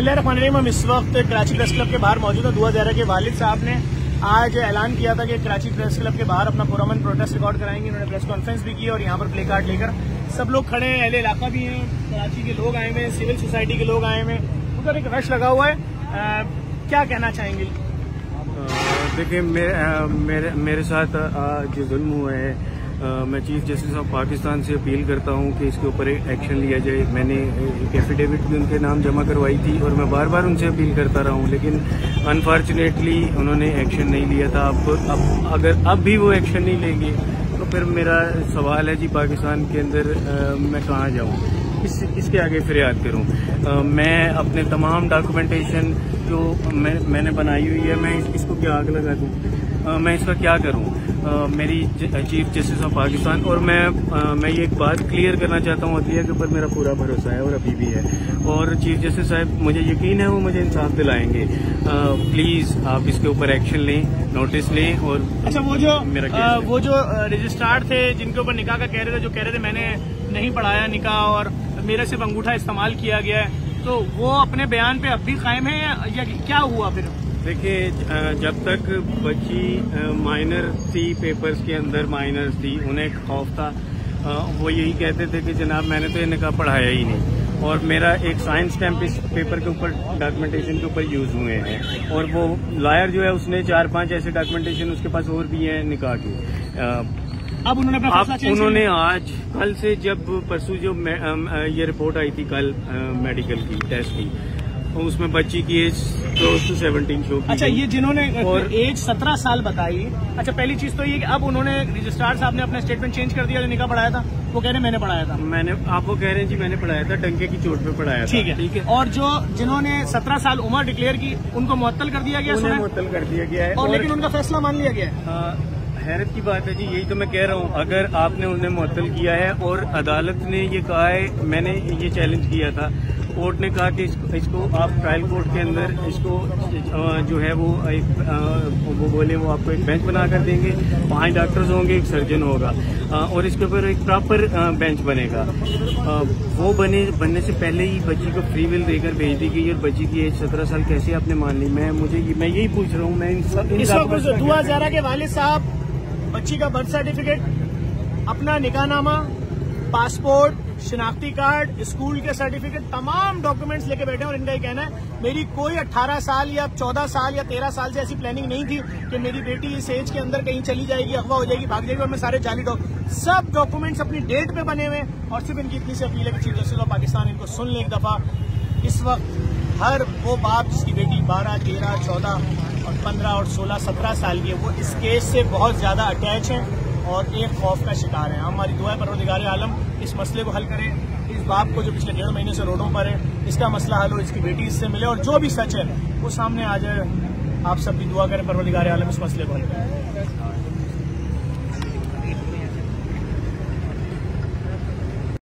बिस्मिल्लाहिर्रहमानिर्रहीम। हम इस वक्त कराची प्रेस क्लब के बाहर मौजूद है। दुआ ज़हरा के वालिद साहब ने आज ऐलान किया था कि कराची प्रेस क्लब के बाहर अपना पुरअमन प्रोटेस्ट रिकॉर्ड कराएंगे। इन्होंने प्रेस कॉन्फ्रेंस भी की और यहाँ पर प्ले कार्ड लेकर सब लोग खड़े हैं। अहले इलाका भी हैं, कराची के लोग आए हुए हैं, सिविल सोसाइटी के लोग आए हुए हैं, उधर एक रश लगा हुआ है। क्या कहना चाहेंगे? देखिए, मेरे साथ जो जुल्म हुआ है, मैं चीफ जस्टिस ऑफ पाकिस्तान से अपील करता हूं कि इसके ऊपर एक्शन लिया जाए। मैंने एफिडेविट भी उनके नाम जमा करवाई थी और मैं बार बार उनसे अपील करता रहा हूं, लेकिन अनफॉर्चुनेटली उन्होंने एक्शन नहीं लिया था। अब अगर अब भी वो एक्शन नहीं लेंगे तो फिर मेरा सवाल है जी, पाकिस्तान के अंदर मैं कहाँ जाऊँ? इसके आगे फरियाद करूं? मैं अपने तमाम डॉक्यूमेंटेशन जो मैंने बनाई हुई है, मैं इसको क्या आग लगा दूं? मैं इसका क्या करूं? मेरी चीफ जस्टिस ऑफ पाकिस्तान और मैं ये एक बात क्लियर करना चाहता हूं, अदलिया के ऊपर मेरा पूरा भरोसा है और अभी भी है, और चीफ जस्टिस साहब मुझे यकीन है वो मुझे इंसाफ दिलाएंगे। प्लीज़ आप इसके ऊपर एक्शन लें, नोटिस लें। और अच्छा, वो जो रजिस्ट्रार थे जिनके ऊपर निकाह का कह रहे थे, जो कह रहे थे मैंने नहीं पढ़ाया निकाह और मेरे सिर्फ अंगूठा इस्तेमाल किया गया है, तो वो अपने बयान पे अब भी कायम है या क्या हुआ फिर? देखिए, जब तक बच्ची माइनर थी, पेपर्स के अंदर माइनर थी, उन्हें खौफ था। वो यही कहते थे कि जनाब मैंने तो ये निकाह पढ़ाया ही नहीं, और मेरा एक साइंस स्टैम्प इस पेपर के ऊपर डॉक्यूमेंटेशन के ऊपर यूज हुए हैं, और वो लायर जो है उसने 4-5 ऐसे डॉक्यूमेंटेशन उसके पास और भी हैं निकाह के। अब उन्होंने आज कल से जब परसों जो ये रिपोर्ट आई थी कल मेडिकल की टेस्ट की, उसमें बच्ची की एज क्लोज टू 17 शो की। अच्छा, ये जिन्होंने और एज 17 साल बताई। अच्छा, पहली चीज तो ये कि अब उन्होंने रजिस्ट्रार साहब ने अपना स्टेटमेंट चेंज कर दिया। जो निकाह पढ़ाया था वो कह रहे हैं मैंने पढ़ाया था। आप वो कह रहे हैं जी मैंने पढ़ाया था, डंके की चोट पे पढ़ाया था। ठीक है। और जो जिन्होंने 17 साल उम्र डिक्लेयर की उनको मुअत्तल कर दिया गया। उन्हें मुअत्तल कर दिया गया है, और लेकिन उनका फैसला मान लिया गया है। हैरत की बात है जी, यही तो मैं कह रहा हूँ। अगर आपने उन्हें मुअत्तल किया है और अदालत ने ये कहा है, मैंने ये चैलेंज किया था, कोर्ट ने कहा कि इसको आप ट्रायल कोर्ट के अंदर इसको जो है वो बोले वो आपको एक बेंच बना कर देंगे, 5 डॉक्टर्स होंगे, एक सर्जन होगा, और इसके ऊपर एक प्रॉपर बेंच बनेगा। वो बनने से पहले ही बच्ची को फ्री विल देकर भेज दी गई, और बच्ची की एज 17 साल कैसे आपने मान ली? मैं यही पूछ रहा हूँ। मैं दुआ ज़हरा के वालिद साहब, बच्ची का बर्थ सर्टिफिकेट, अपना निकाहनामा, पासपोर्ट, शिनाख्ती कार्ड, स्कूल के सर्टिफिकेट, तमाम डॉक्यूमेंट्स लेके बैठे हैं, और इनका ये कहना है मेरी कोई 18 साल या 14 साल या 13 साल से ऐसी प्लानिंग नहीं थी कि मेरी बेटी इस एज के अंदर कहीं चली जाएगी, अगवा हो जाएगी, भाग जाएगी। और मैं सारे जाली सब डॉक्यूमेंट्स अपनी डेट पे बने हुए हैं, और सिर्फ इनकी इतनी सी अपील है कि चीफ जस्टिस ऑफ पाकिस्तान इनको सुन लें एक दफा। इस वक्त हर वो बाप जिसकी बेटी 12, 13, 14, 15 और 16, 17 साल की है, वो इस केस से बहुत ज़्यादा अटैच हैं और एक खौफ का शिकार है। हमारी दुआ है परवरदिगार आलम इस मसले को हल करें। इस बाप को जो पिछले 1.5 महीने से रोडों पर है, इसका मसला हल हो, इसकी बेटी इससे मिले, और जो भी सच है वो सामने आ जाए। आप सब भी दुआ करें परवरदिगार आलम इस मसले को हल करें।